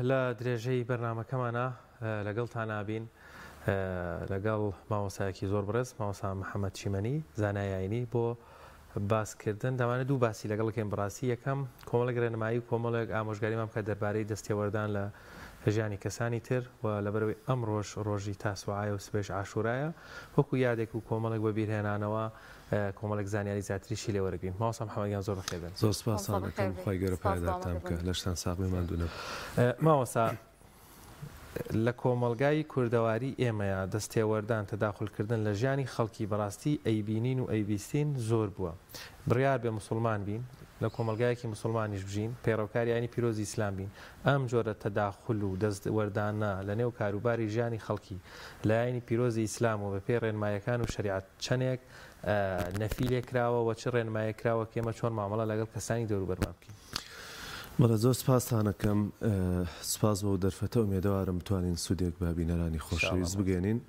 لا درجي برنامج كمان لقلت أنا بين لقل ماوساكي زور برز ماوسا محمد شيماني زنايا عيني بو باس کردن دامانه دو باسی لگل کم براسی یکم کاملا گرنمایی کاملا آموزگاری مام که درباره دستی آوردن لجانی کسانی تر و لبروی امروز روزی تاسوعای و سپس عاشورای هکو یاده کو کاملا و بیرهنان و کاملا زنیاری زاتری شیل ورگیم ما اصلا محمد جان زور خیلی زوس باس انا کم خیلی پیدا تام که لشتن ساقی من دونم ما اصلا لکومالگای کردواری ایمه دستی آوردن تداخل کردن لجانی خالقی براستی ایبینین و ایبیستین زور بوده. بریار به مسلمان بین لکومالگایی که مسلمانیش بچین پیروکاری یعنی پیروز اسلام بین. امجورت تداخل و دست آوردن لنیو کاروباری جانی خالقی لعنی پیروز اسلام و به پیرن مایکان و شریعت چنیک نفیل کراوا و چرن مایکراوا که ما چون معامله لگل کسانی دارو برمام کی. مرا زور سپاس هانکم سپاس و درفته امیدوارم توانین سودیک به بینرانی خوشویز بگینین.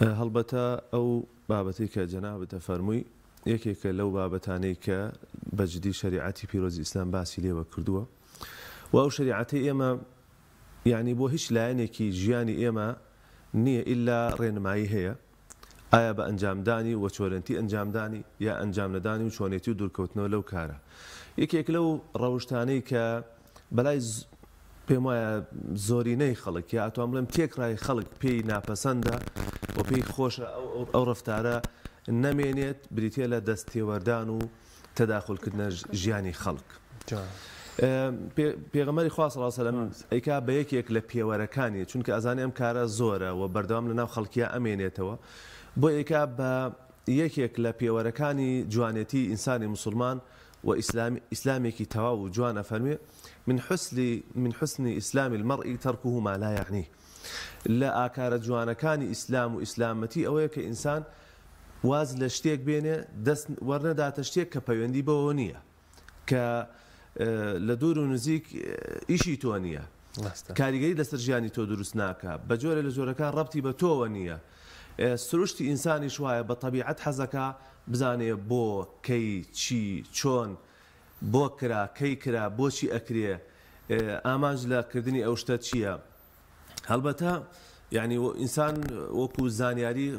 البته او بابتی که جناب تفرمی یکی که لو بابتانی که بجدی شریعتی پیروزی اسلام باسیلی و کردو و او شریعتی ایما یعنی بو هیچ لعنه کی جیانی ایما نیه ایلا رنمایی هیا. آیا با انجام دانی و چورنتی انجام دانی یا انجام ندانی و چونیتی و درکوتنو لو کاره. یەکێک لەو ڕەوشتانەی کە بەلای پێم وایە زۆرینەی خەڵک یا ئەتوان بڵێم تێکڕای خەڵک پێی ناپەسەندە و پێی خۆشە ئەو ڕەفتارە نەمێنێت بریتیە لە دەستێوەردان و تەداخولکردنە ژیانی خەڵک. پێغەمبەری خوا صلی الله علیه و سلم ئەیکا بە یەکێک لە پێوەرەکانی چونکە ئەزانێ ئەم کارە زۆرە و بەردەوام لەناو خەڵکیە ئەمێنێتەوە بۆ ئەیکا بە یەکێک لە پێوەرەکانی جوانێتی ئینسانی مسلمان وإسلام إسلامك تواو جوانا فرمي من حسن إسلام المرء تركه ما لا يعنيه. لا أكار جوانا كان إسلام وإسلامتي أو كإنسان واز لشتيك بينه دس ورنا دا تشتيك كبيوندي بونية ك لدور نزيك إشي تونية كاريجي لسرجاني تو دروسناك بجور لجور كان ربطي بتوونية سروشتي إنساني شوية بطبيعة حزكا بزانێ بۆ کەی چی چۆن بۆ کرا کەی کرا بۆچی ئەکرێ ئامانج لەکردنی ئەو شتە چییە؟ هەڵبەتە یعنی ئینسان وەکو زانیاری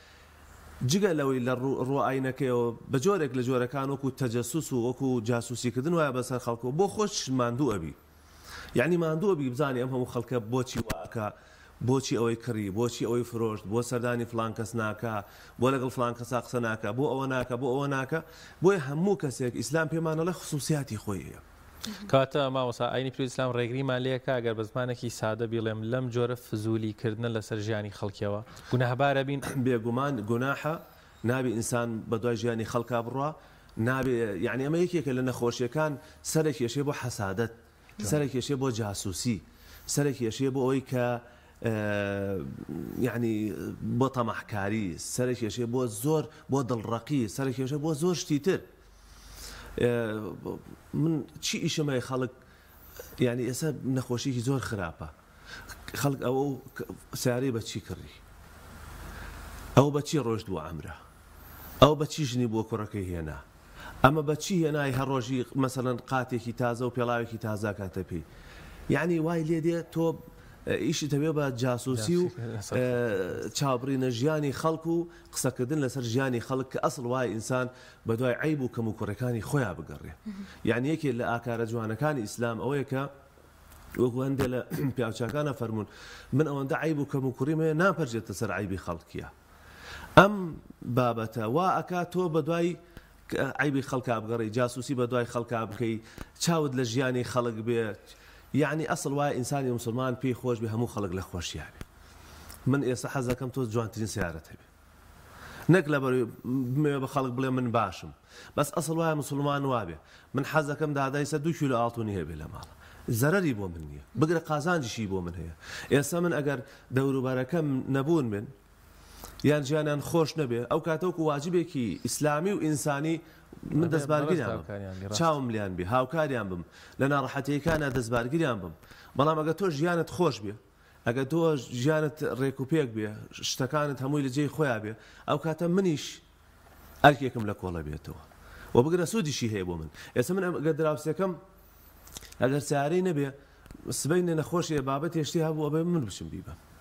جگلوی لرو عینکه و بجورک لجورکان و کو تجسس و کو جاسوسی کردن و بسر خلق بو خوش مندو ابی یعنی مندو ابی بزنی امهم خلق بوچی واکا بوچی اوی کری بوچی اوی فروشت بو سردانی فلانکس ناکا بو لقل فلانکس اقصا ناکا بو او ناکا بو همو کسیک اسلام پیمانه له خصوصیاتی خویه کاتا ما وسا عینی پیروز اسلام ڕێگری مالیەکە ئەگەر بە زمانێکی سادە بڵێم لەم جۆرە فزولیکردنە لەسەر ژیانی خەڵکیەوە گوناهبارە بین. بێگومان گوناحە نابێ ئینسان بە دوای ژیانی خەڵکا بڕوا نابێ یعنی ئەمە یەکێکە لە نەخۆشیەکان سەرێک کێشێ بۆ حەسادەت سەرێک کێشێ بۆ جاسوسی سەرێک کێشێ بۆ ئەوەی کە یعنی بۆ تەماحکاری سەرێک کێشێ بۆ زۆر بۆ دڵڕەقی سەرێک کێشێ بۆ زۆر شتی تر. من چی ئیشەمای خەڵک یعنی ئێستا نەخۆشیی زۆر خراپە. خەڵک ئەوە سیارەی بە چی کڕی؟ ئەو بە چی ڕۆیشتووە ئەمرە؟ ئەو بە چی ژنی بۆ کوڕەکەی هێنا؟ ئەمە بە چی هێنای هەر ڕۆژی مەسەڵەن قاتێکی تازە و پێڵاوێکی تازا کاتە پێی؟ یعنی وای لێ دێ تۆ ئیشی تەوێ بە جاسوسی و چاوبڕینە ژیانی خەڵک و قسەکردن لەسەر ژیانی خەڵک کە ئەسڵ وای ئینسان بە دوای عیب و کەم و کوڕەکانی خۆیان بگەڕێ. یعنی یەکێک لە ئاکارە جوانەکانی ئیسلام ئەوەیە کە وەکو هەندێک لە پیاوچاکانە فەرمون من ئەوەندە عیب و کەم و کوڕیمەیە ناپەرجێتە سەر عیبی خەڵکیە. ئەم بابەتە وا ئەکا تۆ بە دوای عیبی خەڵکا بگەڕی، جاسوسی بە دوای خەڵکا بکەی، چاوت لە ژیانی خەڵک بێ. یعنی ئەسڵ وایە ئینسانی مسلمان پێی خۆش بێ هەموو خەڵک لە خۆشییانێ. من ئێستا حەزەکەم تۆ جوانترین سیارەت هەبێ، نەک لەبەرەوەی بمێوێ بە خەڵک بڵێ من باشم، بەس ئەسڵ وایە مسلمان وابێ من حەزەکەم دادای سەر 2 کیلۆ ئاڵتوونی هەبێ لە ماڵە، زەرەری بۆ من نییە، بگرە قازانجیشی بۆ من هەیە. ئێستا من ئەگەر دەوروبارەکەم نەبوون من یان جیانیان خۆش نەبێ ئەو کاتەوە کە واجبێکی ئیسلامی و ئینسانی من دەستبارگیریان بم چاوم لێیان بێ هاوکاریان بم لە ناڕەحەتیەکانە دەستبارگیریان بم بەڵام ئەگە تۆ ژیانت خۆش بێ ئەگە تۆ ژیانت ڕێک و پێک بێ شتەکانت هەمووی لە جێی خۆیان بێ ئەو کاتە منیش ئەرکێکم لە کۆڵە بێتەوە و بگرە سوودیشی هەیە بۆ من ئێستا من ئەگە دراوسێکم ئەگەر سیارەی نەبێ سبەینە نەخۆشیە بابەت هێشتی هەبوو ئەبێ من بچم بیبم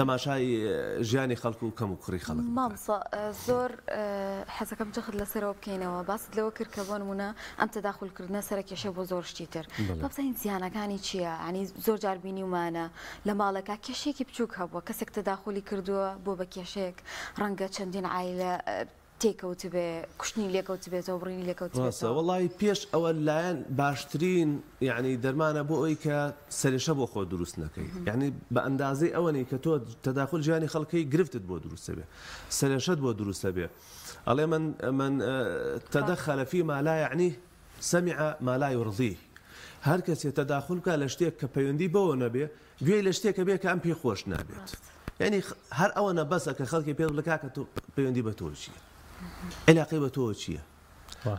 تەماشای ژیانی خەڵک و کەم و کوڕی خەڵک مامسا زۆر حەزەکەم جەخت لەسەرەوە بکەینەوە باست لەوە کرد کە بۆ نمونە ئەم تەداخولکردنە سەرە کێشە بۆ زۆر شتی تر بابزانین زیانەکانی چییە یعنی زۆر جار بینیمانە لە ماڵەکە کێشەیەکی بچووک هەبووە کەسێک تەداخولی کردووە بۆ بە کێشەیەک ڕەنگە چەندین عائلە تێکەوت بێ کوشتنی لێکەوت بێتەوە بڕینی لێکەوت بێتەوە وەڵڵای پێش ئەوە لایەن باشترین یعنی دەرمانە بۆ ئەوی کە سەرێشە بۆ خۆ دروست نەکەی یعنی بە ئەندازەی ئەوەنی کە تۆ تەداخل ژیانی خەڵکەی گرفتت بۆ دروستە بێ سەرێشەت بۆ دروستە بێ ئەڵێ من تەدەخەلە فیما لا یعنی سەمیع ما لا یڕضیه هەر کەسێ تەداخل بکات لە شتێک کە پەیوەندی بەوە نەبێ گوێی لە شتێکە بێ کە ئەم پێی خۆش نابێت یعنی هەر ئەوەنە بەسە کە خەڵکی پێ بڵێ کاکە تۆ پەیوەندی بە تۆ چییە علاقەی بە تۆ چییە؟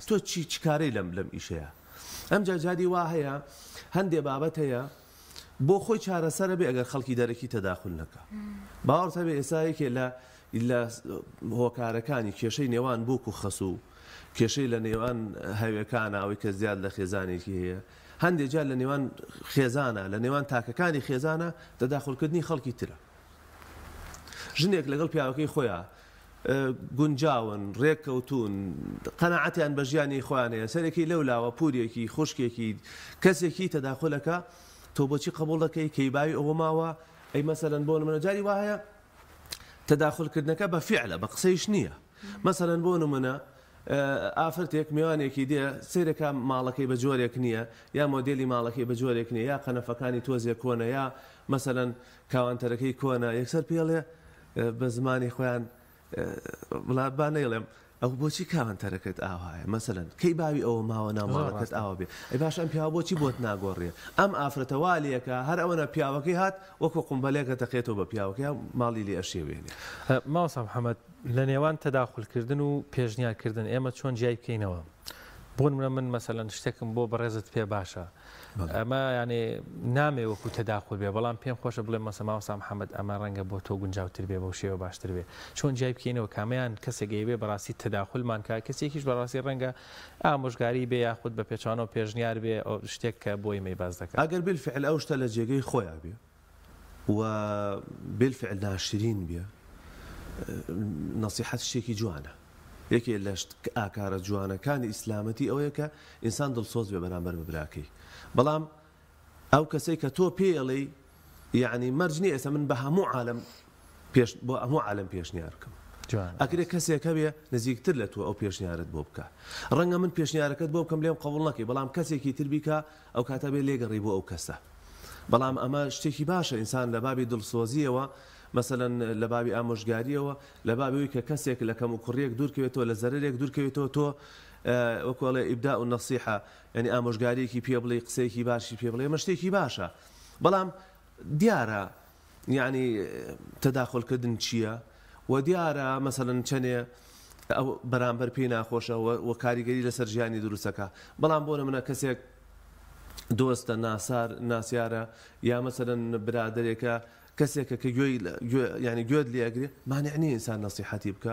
تۆ چی کارەی لەم ئیشەیە؟ ئەم جادی وا هەیە هەندێ بابەت هەیە بۆ خۆی چارەسەرە بێ ئەگەر خەڵکی دەرەکی تەداخل نەکە. باوەڕتە بێ ئێسایەکێ لە هۆکارەکانی کێشەی نێوان بووک و خەسوو کێشەی لە نێوان هەویەکانە ئەوەی کە زیاد لە خێزانێکی هەیە هەندێک جار لە نێوان خێزانە لە نێوان تاکەکانی خێزانە تەداخلکردنی خەڵکی ترە. ژنێک لەگەڵ پیاوەکەی خۆیە گونجاون ڕێککەوتون قەناعەتیان بە ژیانی خۆیانەیە سەرێکی لەولاوە پوورێکی خوشکێکی کەسێکی تەداخۆلەکە تۆ بۆچی قبول دەکەی کەی باوی ئەوە ماوە ئەی مەسەلەن بۆ نمونە جاری وا هەیە تەداخولکردنەکە بە فیعلە بە قسەیش نییە مەسەلەن بۆ نمونە ئافرەتێک میوانێکی دێ سێرەکە ماڵەکەی بە جۆرێک نییە یا مۆدێلی ماڵەکەی بە جۆرێک نییە یا قەنەفەکانی تۆزیە کۆنە یا مەسەلەن کاوانتەرەکەی کۆنە یەکسەر پێڵێ بە زمانی خۆیان بڵابانەیڵێم ئەو بۆچی کاوانتەرەکەت ئاوایە مەسەلەن کەی باوی ئەوە ماوە ناماڵەکەت ئاوا بێ ئەی باش ئەم پیاوە بۆچی بۆت ناگۆڕێ ئەم ئافرەتە والیەکە هەر ئەوەنە پیاوەکەی هات وەکو قومبەلێکە دەقێتەوە بە پیاوەکەی ماڵی لێ ئەشێوێنێ ماوەسا محەممەد لە نێوان تەداخولکردن و پێشنیارکردن ئێمە چۆن جیای بکەینەوە بۆ نمونە من مەسەلەن شتێکم بۆ بەڕێزت پێ باشە ئەمە یعنی نامێ وەکو تەداخل بێ بەڵام پێم خۆشە بڵێم مەسە ماوەسا محەممەد ئەمە ڕەنگە بۆ تۆ گونجاوتر بێ بەو شێوە باشتر بێ چۆن جیای بکەینەوە کامیان کەسێکی بێ بەڕاستی تەداخلمان کە کەسێکیش بەڕاستی ڕەنگە ئامۆژگاری بێ یاخود بە پێچوانەوە پێشنیار بێ شتێک کە بۆی مەی باز دەکات ئەگەر بالفعل ئەو شتە لە جێگەی خۆیان بێ و بالفعل ناشرین بێ نەسیحەت شتێکی جوانە یەکێ لە ئاکارە جوانەکانی ئیسلامەتی ئەوەیە کە ئینسان دڵسۆز بێ بەرامبەر بە براکەی بەڵام ئەو کەسەی کە تۆ پێڵی یعنی مەرجنی ئێستا من بە هەموو عالم بۆ هەموو عالم پێشنیارکەم ئەکرێ کەسێکە بێ نزیکتر لە تۆ ئەو پێشنیارت بۆ بکە ڕەنگە من پێشنیارەکەت بۆ بکەم لێم قبول نەکەی بەڵام کەسێکی تر بیکە ئەو کاتە بێ لێگەڕی بۆ ئەو کەسە بەڵام ئەمە شتێکی باشە ئینسان لە بابی دڵسۆزیەوە مثلا لە بابی ئامۆژگاریەوە لە بابی کە کەسێک لە کەم و کوڕیەک دوورکەوێتەوە لە زەرێک دوورکەوێتەوە تۆ وەکوڵێ ئیبدا و نەسیحە یعنی ئامۆژگاریەکی پێ بڵێ قسەیەکی باشی پێ بڵێ مەشتێکی باشە بەڵام دیارە یعنی تەداخۆلکردن چییە و دیارە مثلا چەنێ ئەو بەرامبەر پێی ناخۆشە و کاریگەری لەسەر ژیانی دروستەکە بەڵام بۆ نمونە کەسێک دۆستە ناسار ناسیارە یا مەسەلا برادێکە کەسێکە کە ینی گوێت لێگرێ مانیعنی ئینسان نەسیحەتی بکە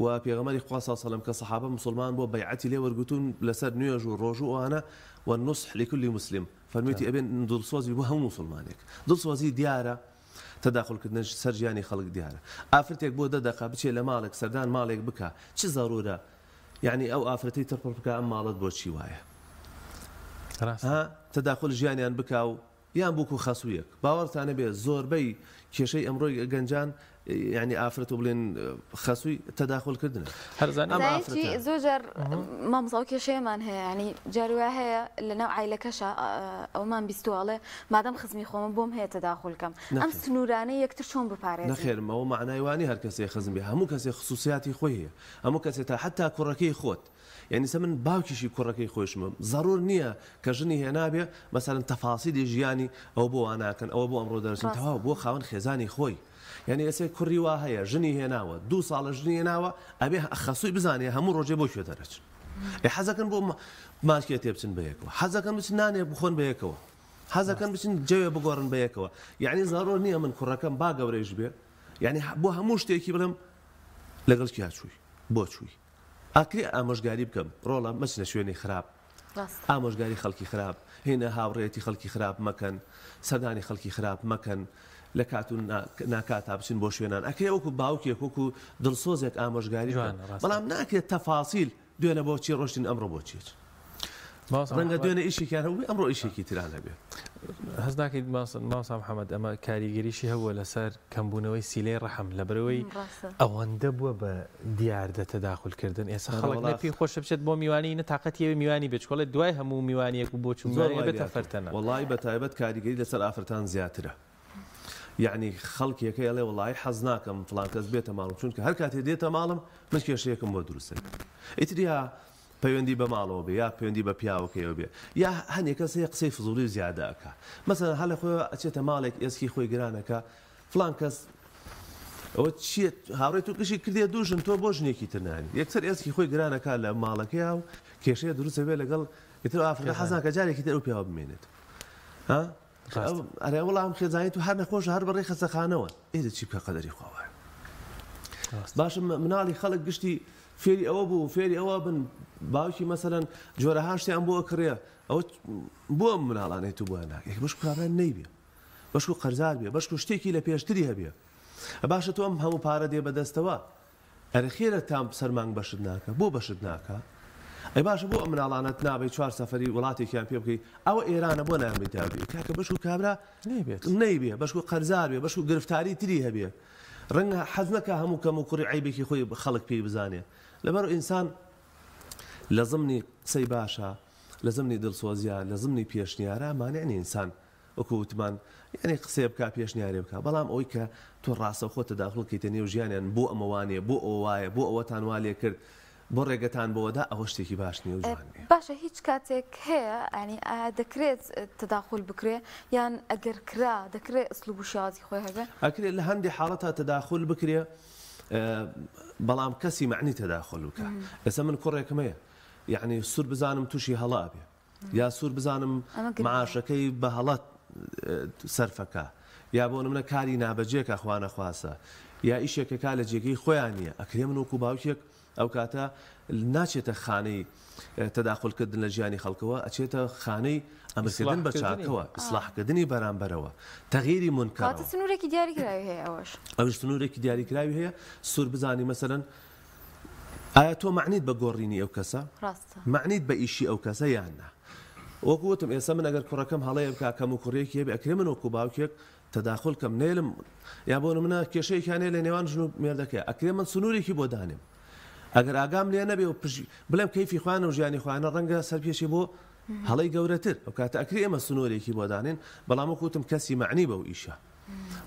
و پێغەمبەری خوا صلی الله علیه و سلم کە سەحابە مسلمان بۆ بەیعەتی لێ وەرگوتون لەسەر نوێژ و ڕۆژ و ئەوانە والنصح لكل مسلم فەرموویەتی ئەبێن دڵسۆزی بۆ هەموو مسلمانێک دڵسۆزی دیارە تەداخولکردن سەر ژیانی خەڵک دیارە ئافرەتێک بۆ دەدەخە بچێ لە ماڵێک سەردان ماڵێک بکە چ زەرورە یعنی ئەو ئافرەتەی تەرپڕ بکە ئەم ماڵەت بۆچی وایە تەداخل ژیانیان بکە و یان بووک و خەسوویەک باوەڕتانە بێ زۆربەی کێشەی ئەمڕۆی گەنجان يعني آفرت وبلين خاصوي تداخل كردنا هرزاني ما آفرتها زوجر ما مصوكي شيء منها يعني جاروا هي اللي نوع عائلة كشة أو ما بيستواله ما دام خزمي خوم بوم هي تداخل كم أم سنوراني يكتر شون بباريس نخير ما هو معناه واني هالكسي خزم بها مو كسي خصوصياتي خويه مو كسي حتى كركي خوت يعني سمن باوكيشي كركي خوش مم ضرور نية كجني هي نابية مثلا تفاصيل جياني أو بو أنا كان أو بو أمر درسين تهاو بو خاون خزاني خوي يعني اسي كوري واهيا جني هناوا دو صال جني هناوا ابي اخصوي بزاني همو روجي بو شو درج حزا كان بو ماشي تيبسن بيكو حزا كان بسناني بخون بيكو حزا كان بسن جوي بقورن بيكو يعني ضروري من كركم با قوريج بي يعني بو هموش تيكي بلم لقل كي شوي بو شوي اكري امش قاري بكم رولا مشنا شويني خراب امش قاري خلقي خراب هنا هاوريتي خلقي خراب مكان سداني خلقي خراب مكان لكاتو ناكاتا بشن بوشوينان اكي اوكو باوكي اوكو دلسوزك اموشغاري بلام ناكي التفاصيل دوينا بوشي روشتين امرو بوشي رنگا دوينا اشي كان هو امرو اشي كي ترانا بي هزناكي ماوسا محمد اما كاريگريشي هو لسار كمبونوي سيلي رحم لبروي اوان دبوا بديار دا تداخل كردن يسا خلق نبي خوش بشت بو ميواني نتاقتي ميواني بيشكولا دواي همو ميواني اكو بوشو والله بتايبت كاريگري لسار افرتان زياتره يعني خلقي هيك يا والله حزناكم فلان كذبيته مالهم شنو هالكات ديته مالهم مشكله شيكم ودرسه اتريا بيوندي بمالو بيا بيوندي ببياو كيو بي يا هني كسي قسي فضولي زيادهك مثلا هل اخويا اتيت مالك اسكي خوي جرانك فلان كس او شيت هاوريتو كشي كدي دوجن تو بوجني كيتناني يكسر اسكي خوي جرانك مالك يا كيشي درسه بلا قال افرح حزنك جاري كيتو بياو بمينت ها أنا والله أم خزانيتو هر نخوش هر بري خسا خانوان إيه تشيب كقدري خواه باش منالي خلق قشتي فيري أوبو فيري أوبن باوشي مثلا جورهاشتي أم بو أكريا أو بو أم منالانيتو بو أنا يعني باشكو كابران نيبيا باشكو قرزار بيا باشكو شتيكي لبيشتريها بيا باش تو أم همو بارا دي بدستوا أنا خيرا تام سرمان باشدناكا بو باشدناكا أي باش بو من علانات نابي شوار سفري ولاتي كان بيبكي أو إيران بو نابي تابي كاك بشو كابرا نيبيا بشو قرزاربيا بشو قرفتاري تريها بيا رنها حزنك همو كمو كوري عيبك خوي خلق بي بزانية لبرو إنسان لازمني سي باشا لازمني دلسوزيا لازمني بيشنيارا ما يعني إنسان وكوتمان يعني قصيب كا بيشنياري بكا بلام أويكا تو الراسة وخوة تداخل كيتاني وجياني يعني بو أمواني بو أواي بو أوتان والي كرد برگتان بوده آوشتی کی باش نیو جوانی. باشه هیچ کاتک هیا، یعنی دکرت تداخل بکره، یعنی اگر کرا دکرت اسلوب شادی خویه به. اگر لحندی حالتها تداخل بکره، بلام کسی معنی تداخل بکه. اصلا من کره کمیه، یعنی سر بزنم توشی حلابیه، یا سر بزنم معاشکی به حالت صرفکه، یا بونم نکاری نابجیک اخوان خواسته، یا ایشی که کالجیکی خویانیه. اگر منو کوباویک او كاتا ناچێتە خانەی تداخلکردن لە ژیانی خەڵکەوە ئەچێتە خانەی ئەمرکردن بە چاکەوە ئیسلاحکردنی بەرامبەرەوە تەغییری منکەڕ سنوورێکی دیاریکراوی هەیە ئەوش ئەوش سنوورێکی دیاریکراوی هەیە سوور بزانی مەسەرەن ئایا تۆ معنیت بە گۆڕینی ئەو کەسە معنیت بە ئیشی ئەو کەسە یان نا وەکو وتم ئێستا من ئەگەر کوڕەکەم هەڵەیە بکا کەم و کوڕێکی هەبێ ئەکرێ من وەکو باوکێک تداخل کەم نێلم یا بۆ نمونە کێشەیەکیان هەیە لە نێوان ژن و مێردەکەیە ئەکرێ من سنوورێکی بۆ دانێم اگر آگام لێ نەبێ و بڵێم کەیفی خوانە و ژیانی خوانە رەنگە سەرپێشی بۆ هەڵەی گەورەتر ئەو کاتە ئەکرێ ئێمە سنوورێکی بۆ دانێن بەڵام وەک وتم کەسی مەعنی بەو ئیشە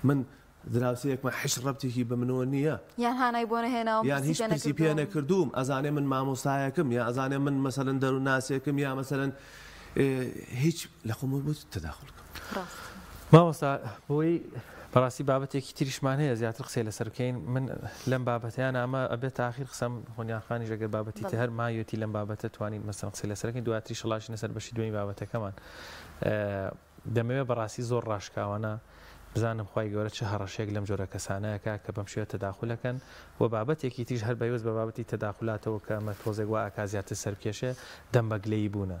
من دراوسەیەکمە هیچ ڕەبتێکی بە منەوە نییە یان هانای بۆ نەهێناوم یان هیچ پرسی پێ نەکردووم ئەزانێ من مامۆستایەکم یا ئەزانێ من مەسەلەن دەروناسیەکم یا مەسەلەن هیچ لە خۆمەوە بۆ تەداخڵکم مامۆستا بۆی براسي بابتێکی تریشمان هەیە زیاتر قسەی لەسەر بکەین من لەم بابەتیان ئەمە ئەبێت تا ئاخیر قسەم هۆنیاخانی ژەگەر بابەتیتە هەر مایەتی لەم بابەتە توانین مەسەن قسەی لەسەر بکەین دواتر شڵاشی لەسەر بەشی دوێنی بابەتەکەمان دەمەوێت بەڕاستی زۆر ڕاشکاوانە بزانم خی گەورە چه هەڕەشێک لەم جۆرە کەسانەیەکە کە بەم شێوە تەداخولەکەن و بابەتێکی تریش هەر بەیوەست بە بابەتی تەداخولاتەوە کە ئەمە تۆزێک وا ئاکا زیاتر سەرکێشێ دەم بەگلەیی بوونە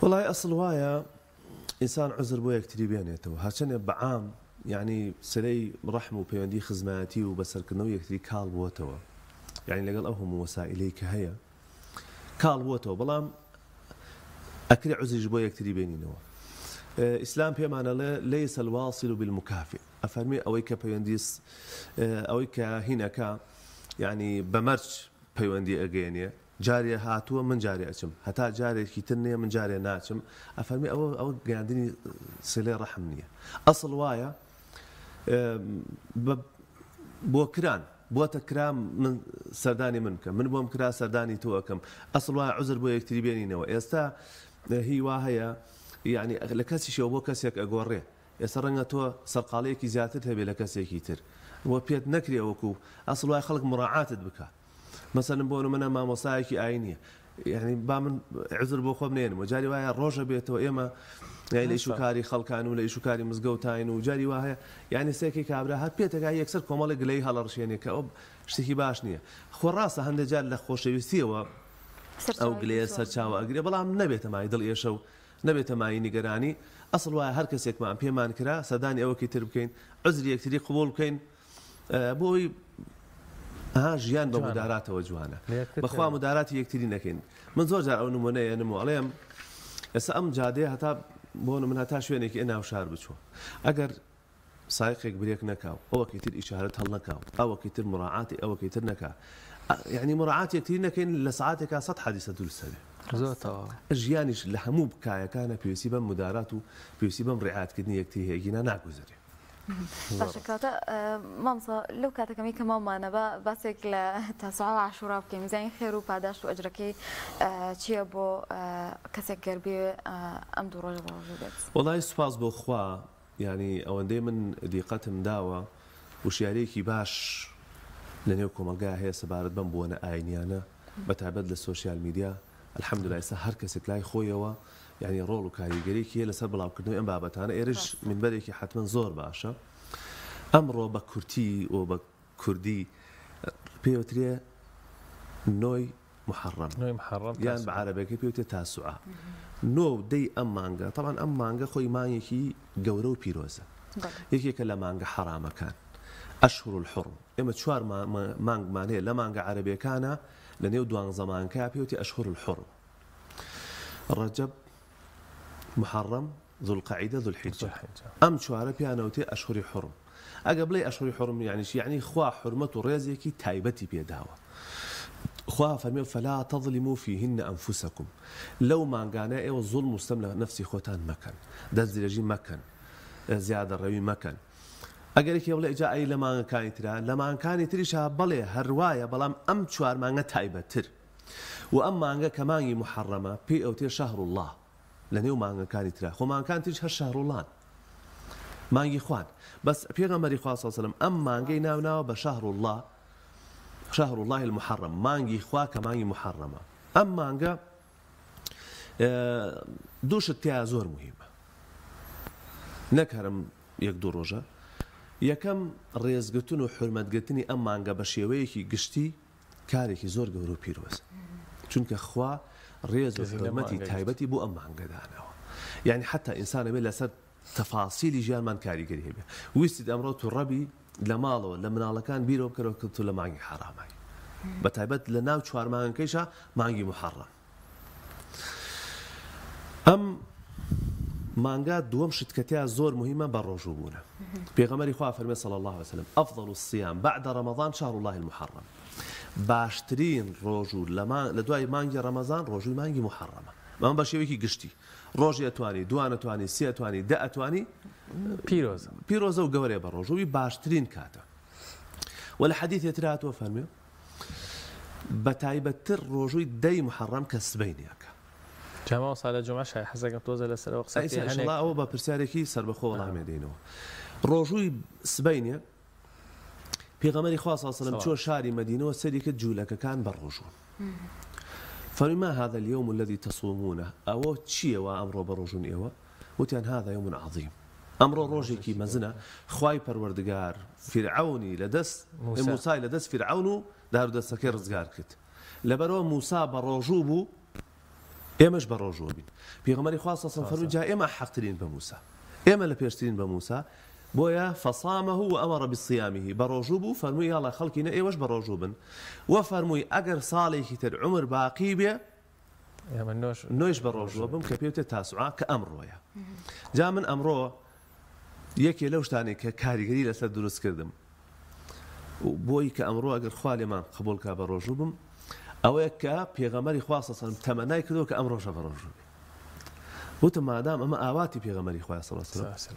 والله اصل وایا انسان عذر بو یکتری بینیتو هرچند بعام يعني سلي رحم وبيوندي خزماتي وبسركنوي كثير كال بوتو يعني لقال أهم وسائلي كهيا كال بوتو بلام أكري عزج بوي كثير بيني نوا إسلام بيمانا ليس الواصل بالمكافئ أفهمي أويك بيونديس أويك هناك يعني بمرش بيوندي أجينيا جارية هاتوا من جارية أشم حتى جارية كتنية من جارية ناشم أفهمي أو قاعديني سلي رحمنية أصل وايا بوكران بوتكرام من سرداني منك من بوم كرا سرداني توكم اصل واحد عذر بو يكتري بيني ويستا هي واهيا يعني لكاسي شو بو كاسيك اغوري يسرنا تو سرقاليك زيادتها بلكاسي كيتر وبيت نكري وكو اصل واحد خلق مراعاه بك مثلا بونو من ما مصايكي عينيه يعني بامن عذر بو خو منين وجاري واهيا روجه بيتو ايما يعني ليشو كاري خلقان ولا ليشو كاري مزقوتاين وجاري واهي يعني سيكي كابرا هات بيتك هاي يكسر كومال قلي هالرشيني كأب شتكي باشنية خو راسه هند جال لخوش يستيوا أو قلي سرشاوا أقري بلام نبيت معي ضل يشوا نبيت معي نقراني أصل واهي هركس يك معم بيمان كرا سداني أو كتير بكين عذري يكتري قبول بكين بوي ها جيان بمدارات وجوانا بخوا مدارات يكتري نكين من زوج أو نموني نمو عليهم أم جادي هتاب بون من هتا شوێنێکی ئەنا شار بچوە ئەگەر سایقێک برێک نەکاو ئەوەکەی تر ئیشارەت هەڵ نەکاو ئەوەکەی تر مراعاتی ئەوەکەی تر نەکا یعنی مراعاتی تر نەکەین لە سعاتێکا سەد حادیسە دروست بێ ژیانیش لە هەموو بکایەکانە پێویستی بەم مدارات و پێویستی بەم ڕعایەتکردنی یەکتی هەیەگینە ناگوزارێ باشە کاتە مامسا لەو کاتەکەمی کە ماومانە بە باسێک لە تاسوعا و عاشورا بکەین میزانی خێر و پاداش و ئەجرەکەی چییە بۆ کەسێک گەر بێ ئەم دوو ڕۆژ ڕۆژوو بێت وەڵای سوپاس بۆ خوا یعنی ئەوەندەی من دیقەتم داوە وشیارەیەکی باش لەنێو کۆمەلگا هەیە سەبارەت بەم بۆنە ئاینیانە بەتابەت لە سۆشیال میدیا الحەمدوللا ئێستا هەر کەسێک لای خۆیەوە يعني رول وكاريجريك هي لسبب العقدني أم بابتها أنا إيرش من بريك حتما زور بعشا أمره بكرتي وبكردي بيوتريا نوي محرم نوي محرم يعني بعربي كبيوتريا تاسعة نو دي أم مانجا طبعا أم مانجا خوي مانجا كي جورو بيروزة يكي كلا مانجا حرام كان أشهر الحرم إما تشوار مانج مانية لا مانجا عربية كان لأن يودوان زمان كابيوتريا أشهر الحرم رجب محرم ذو القعدة ذو الحجة أم شوارب يعني وتي أشهر حرم أقبل أشهر حرم يعني شي يعني خوا حرمة رزقي تايبتي بيداوة خوا فرمي فلا تظلموا فيهن أنفسكم لو ما قانا إيه والظلم مستملك نفسي خوتان مكان دزلجي مكان زيادة الروي مكان أقولك يا ولا إجا أي لما كانت ترى لما كانت ترى شابلي هالرواية بلام أم شوار ما تايبتر وأما عنك كمان محرمة بي أو تي شهر الله لنيو مانگا کاری ترا خو مانگا کان تیش هر شهرولان مانگی خوان بس پیغمبر خدا صلی الله علیه و سلم ام مانگی ناو بشهر الله شهر الله المحرم مانگی خوا کمانگی محرمه ام مانگا دوش تیا زور مهمه نکرم یک دو روزه یکم ریزگتن و حرمتگتنی ام مانگا بشیوی کی گشتی کاری کی زور گورو پیروز چونکه خوا ريز وحرمتي تايبتي بو أم عن قدانا يعني حتى إنسان بلا سر تفاصيل جيال من كاري قريبة ويستد أمرته الربي لماله لما على كان بيرو بكره كنت له معي حرامي بتايبت لنا وشوار معن كيشة معي محرم أم مانجا دوم شتكتيا زور مهمة بالرجوبونة بيغمري خوافر صلى الله عليه وسلم أفضل الصيام بعد رمضان شهر الله المحرم باشترین روزو لدوای مانگی رمضان روزوی مانگی محرمه من باشیویکی گشتی روزی اتوانی دوان اتوانی سی اتوانی ده اتوانی پیروزه و گوره بر روزوی باشترین کاته ولی حدیث اتراتو فرمیو بتایبتر روزوی دی محرم کسبینی اکا جمعه و صلاة جمعه شای حسکم توزه لسر وقصتی ایسا انشالله او با پرسیارکی سر بخو والله میدینو روزوی سبینی پیغمبری خدا صلی الله عليه وسلم چو شاری مدینه و سریک جولک کان برجو فما هذا اليوم الذي تصومونه او چی و امر برجون ایوا وتن هذا يوم عظيم امرو روجي كي مزنا خوای پروردگار فرعونی لدس موسی لدس فرعونو دهر دس کی رزگار کت لبرو موسی بروجوبو امش بروجوبین پیغمبر خاصه صفرو جاء اما حقترین به موسی اما لپیشترین به موسی بويا فصامه وامر بصيامه بروجوبو فرمي يلا خلقنا اي وش بروجوبن وفرمي اجر صالح تر عمر باقي بيه يا من نوش بروجوبم كبيوت تاسعه كامر ويا جاء من امره يكي لوش تاني ككاريغري لسد دروس كردم وبوي كامرو اجر خالي ما قبول كا بروجوبم او يكا بيغمري خاصه تمناي كدو كامرو شبروجوبي وتما دام اما اواتي بيغمري خاصه صلى الله عليه وسلم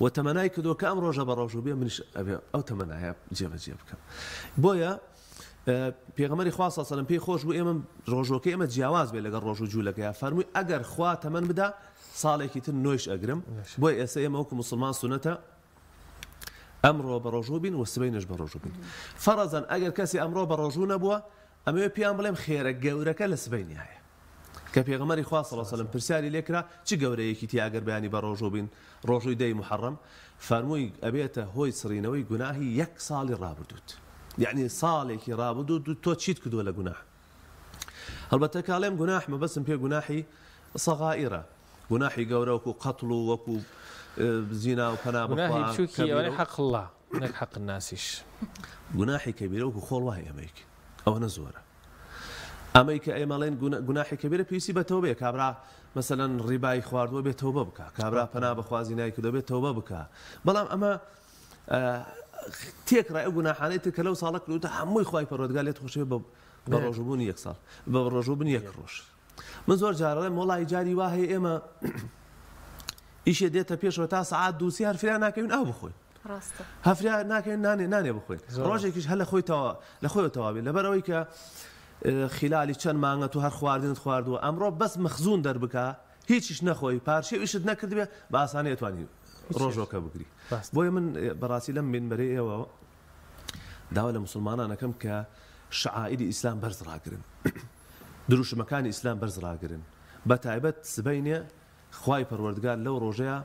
وتمناي كدو كام روجا بروجوبيه منش ابي او تمناي جيب كم بويا بيغمري خوا صلى الله عليه وسلم بي خوش بو امم روجوكي امم جواز بي لغ روجو جولك يا فرمي اگر خوا تمن بدا صالحي تن نويش اقرم بويا اس ام حكم مسلمان سنته امر بروجوبين وسبينش بروجوبين فرضا اگر كسي امر بروجون بو امي بيام بلم خير جورك لسبين هاي كبيغمري خوا صلى الله عليه وسلم برسالي لكرا چي گورەیەکی تیا ئەگەر بەیانی بە ڕۆژوو بین ڕۆژووی دەی محەڕەم فەرمووی ئەبێتە هۆی سڕینەوەی گوناهی یەک ساڵی ڕابردووت یعنی ساڵێکی ڕابردووت تۆ چیت کردووە لە گوناه هەڵبەتە کاڵێم گوناح مەبەسم پێ گوناحی سەغائیرە گوناحی گەورە وەکو قەتڵ و وەکو زینا و پەنا بەخوا حق الله نەک حق الناسیش گوناحی کەبیرە وەکو خۆڵ وای ئەمەیک ئەوەنە زۆرە اميك اي مالين گناحي كبيره بيسي بتوبه كابرا مثلا رباي خواردو بتوبه بكا كابرا فنا بخوازيناي كدو بتوبه بكا بلام اما تيكرا گناحانيت كلو صالك لو تحمي خوي فرود قالت خوشي بروجوبون يكسر بروجوبون يكروش من زور جارم والله جاري واهي اما ايش ديتا بيش وتا ساعات دوسي هر فينا كاين او بخوي راسته هفريا ناكاين ناني بخوي روجيكش هلا خوي تا لخوي توابي لبرويكا خلال چند مانگە تو هەر خواردنت خواردووە ئەمڕۆ بەس مەخزوون دەربکە هیچیش نەخۆی پارچێویشت نەکردبێ بە ئاسانە ئەتوانی ڕۆژۆکە بگری بۆیە من بەڕاستی لەم مێنبەرەی ئێوە داوا لە موسڵمانانەکەم کە شەعائیری ئیسلام بەرز ڕاگرن دروشمەکانی ئیسلام بەرز ڕاگرن بە تایبەت سبەینێ خوای پەروەردگار لەو ڕۆژەیە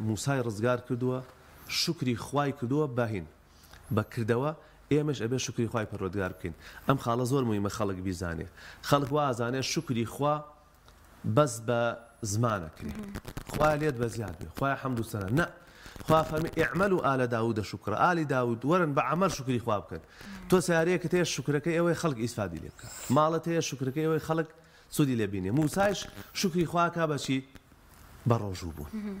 موسای ڕزگار کردووە شکری خوای کردووە باهین بەکردەوە ئێمەش ئەبێ شکری خوای پەروەردگار بکەین ئەم خاڵە زۆر مویمە خەڵک بیزانێ خەڵک وازانێ شکری خوا بەس بە زمانە کرێ خوای لێت بە زیاد بێ خوای حەمد و سەنا نە خوا فەرمی ئیعمەلو ئالە داوودە شوکرە ئالی داوود وەرن بە عەمەل شکری خوا بکەن تۆ سیارەیەکت هەیە شوکرەکەی ئەوەی خەڵک ئیسفادی لێ بکە ماڵەت هەیە شوکرەکەی ئەوەی خەڵک سوودی لێ بینێ موسایش شکری خوا کا بەچی بە ڕۆژوو بوون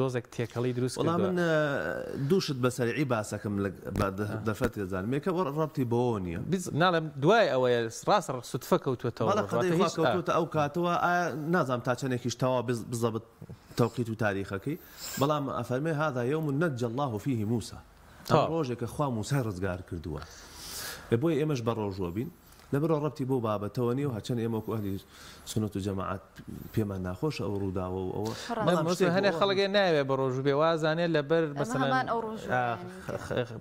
دۆزێک تێکەڵی دروست وەڵام من دووشت بەسەرعی باسەکەم دەفەت زانمێکە ڕەبتی بەوە نییە ناڵێم دوای ئەوەیە ڕاست سوتفە کەوتوێتەوە کەوتوتە ئەو کاتەوە ئایا نازام تا چەندێکیش تەوا بزەبت تەوقیت و تاریخەکەی بەڵام ئەفەرمێ هادا یەومن نەجە الله فیه موسا ڕۆژێکە خوا موسای ڕزگار کردووە بۆی ئێمەش بە ڕۆژوە بین لەبەرەوە ڕەبتی بۆ بابەتەوە نییە و هەچەند ئێمە ئەهلی سنەت و جەماعەت پێمان ناخۆشە ئەو ڕووداوە و ئەوە هەنێک خەڵکێ ناوێ بە ڕۆژوبێ وازانێت لەبەر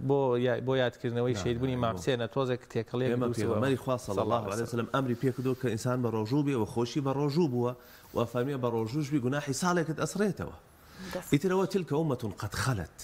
بۆ یادکردنەوەی شەیدبوونی ئیمام حوسێنە تۆزێک تێکەڵی پێغەمبەری خوا صلی الله علیه وسلم ئەمری پێکردووە کە ئینسان بە ڕۆژوو بێ و خۆشی بە ڕۆژوو بووە و ئەفەرمێ بە ڕۆژووش بی گوناحی ساڵێکت ئەسڕێتەوە ئیترەوە تلکە ئومەتون قەد خەلەت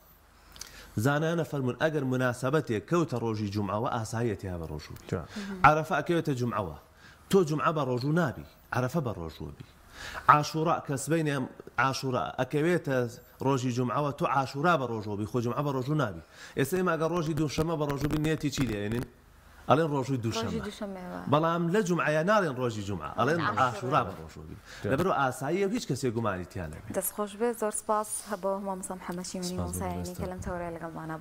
زانانە فەرمون ئەگەر مناسبەتێک کەوتە ڕۆژی جومعەوە ئاساییەتیا بە ڕۆژوو عەرەفە ئەکەوێتە جومعەوە تۆ جومعە بە ڕۆژوو نابی عەرەفە بە ڕۆژوو بی عاشوراء كسبين عاشوراء اكويت روجي جمعه و تو عاشوراء بروجو بخو جمعه بروجو نابي اسما اگر روجي دوشمه بروجو بنيتي چي لين الين روجي دوشمه بلام لجمعه يا نارين روجي جمعه الين عاشوراء بروجو لبرو اسايه هيچ كسي گماني تيانه دس خوش به زور سپاس هبا مام سم حماشي مني موسى يعني كلام توري لقمانا.